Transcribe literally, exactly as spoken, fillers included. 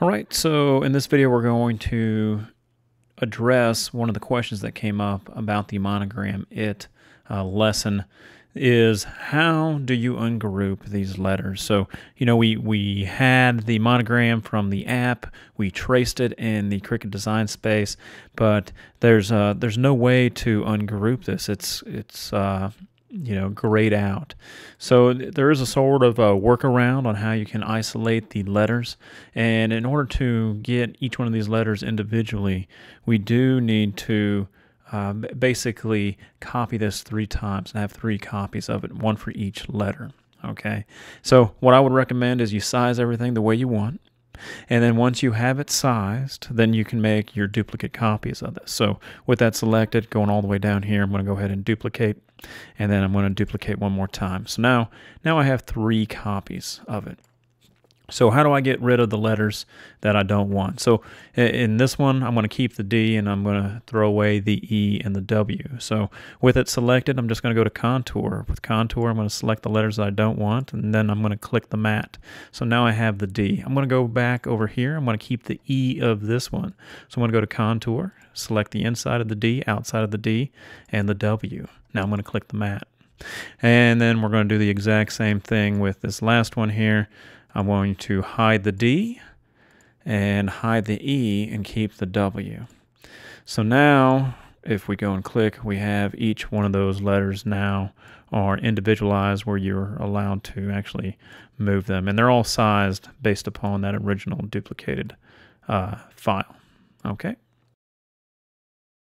All right, so in this video, we're going to address one of the questions that came up about the Monogram It uh, lesson is how do you ungroup these letters? So, you know, we, we had the monogram from the app, we traced it in the Cricut Design Space, but there's uh, there's no way to ungroup this. It's, it's uh, you know, grayed out. So there is a sort of a workaround on how you can isolate the letters. And in order to get each one of these letters individually, we do need to Uh, basically copy this three times and have three copies of it, one for each letter. Okay, so what I would recommend is you size everything the way you want, and then once you have it sized, then you can make your duplicate copies of this. So with that selected, going all the way down here, I'm going to go ahead and duplicate, and then I'm going to duplicate one more time. So now now I have three copies of it. So how do I get rid of the letters that I don't want? So in this one, I'm going to keep the D, and I'm going to throw away the E and the W. So with it selected, I'm just going to go to Contour. With Contour, I'm going to select the letters that I don't want, and then I'm going to click the mat. So now I have the D. I'm going to go back over here. I'm going to keep the E of this one. So I'm going to go to Contour, select the inside of the D, outside of the D, and the W. Now I'm going to click the mat. And then we're going to do the exact same thing with this last one here. I'm going to hide the D and hide the E and keep the W. So now, if we go and click, we have each one of those letters now are individualized where you're allowed to actually move them. And they're all sized based upon that original duplicated uh, file. Okay.